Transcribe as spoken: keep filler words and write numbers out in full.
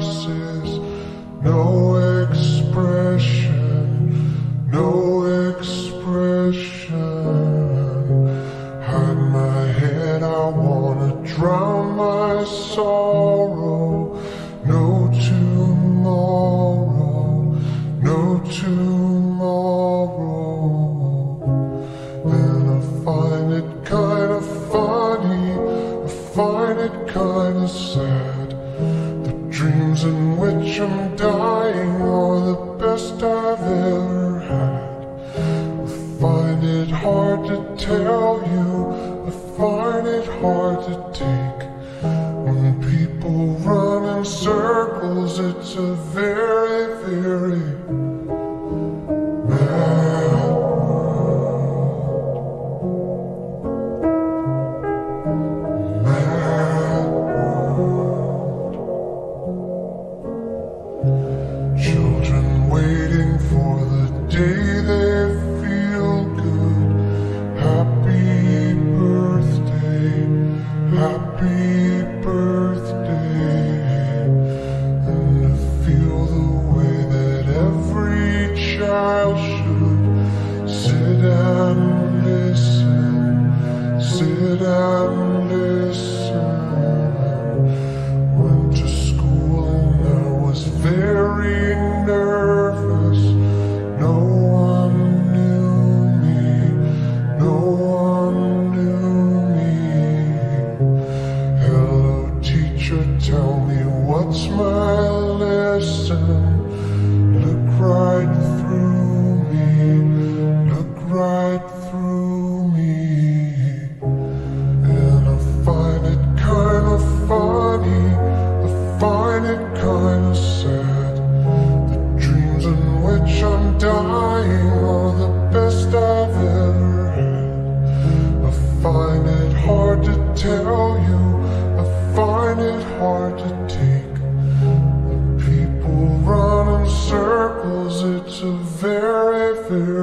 passes, no expression, no expression. Hide my head, I wanna drown my sorrow. No tomorrow, no tomorrow. And I find it kinda funny, I find it kinda sad. The dreams in which I'm dying are the best I've ever had. I find it hard to tell you, I find it hard to take. When people run in circles, it's a very, very day they feel good. Happy birthday, happy birthday. And I feel the way that every child should. Sit and listen, sit and listen. Went to school and I was very nervous. Tell me what's my lesson. Look right through me, look right through me. And I find it kinda funny, I find it kinda sad. The dreams in which I'm dying are the best I've ever had. I find it hard to tell you, I find it hard to take. When people run in circles, it's a very, very